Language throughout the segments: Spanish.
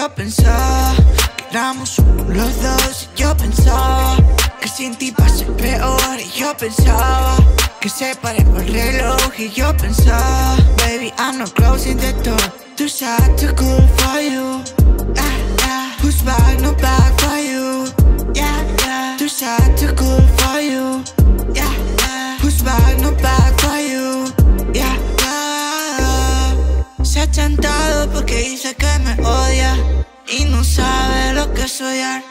Yo pensaba que éramos los dos. Yo pensaba que sin ti va a ser peor. Y yo pensaba que separemos el reloj. Y yo pensaba, baby, I'm not closing the door. Too sad, too cool for you. Who's back, no back for you. Too sad, too cool for you. Who's back, no back for you. Se ha chantado porque dice que me odia y no sabe lo que es odiar.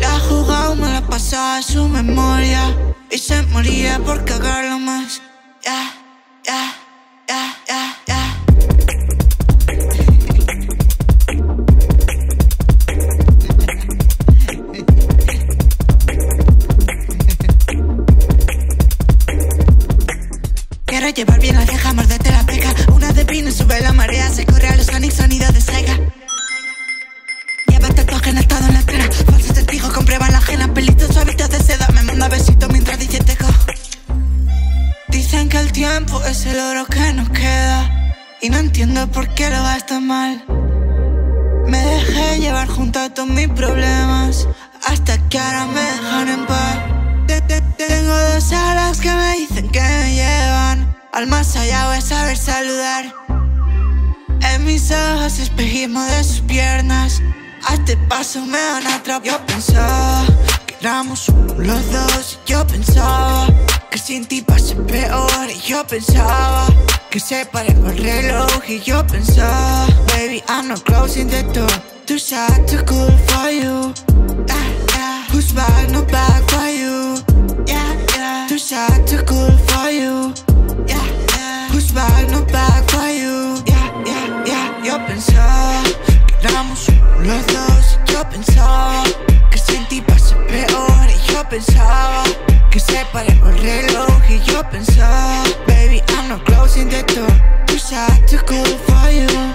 La ha jugado, me la pasaba de su memoria y se moría por cagarlo más. Quiero llevar bien la ceja, morderte la peca. Una de pino sube la marea, se corre a los Sonic, sonido de Sega. Lleva tatuaje en estado en la escena, falsos testigos comprueban la ajena. Pelitos suavitos de seda, me manda besitos mientras dice teco. Dicen que el tiempo es el oro que nos queda y no entiendo por qué lo gastas mal. Me dejé llevar junto a todos mis problemas hasta que ahora me dejan en paz. Tengo dos alas que me dicen que me llevan al más allá, voy a saber saludar. En mis ojos espejismo de sus piernas, a este paso me van a atrapar. Yo pensaba que éramos los dos. Yo pensaba que sin ti va a ser peor. Y yo pensaba que separemos el reloj. Y yo pensaba, baby, I'm not closing the door. Too sad, too cool for you. Who's back, no back for you. Too sad, too cool for you. Who's back, no back for you. Yo pensaba que éramos los dos. Yo pensaba que sin ti va a ser peor. Y yo pensaba que separemos el reloj. Y yo pensaba, baby, I'm not closing the door. Too sad, too cool for you.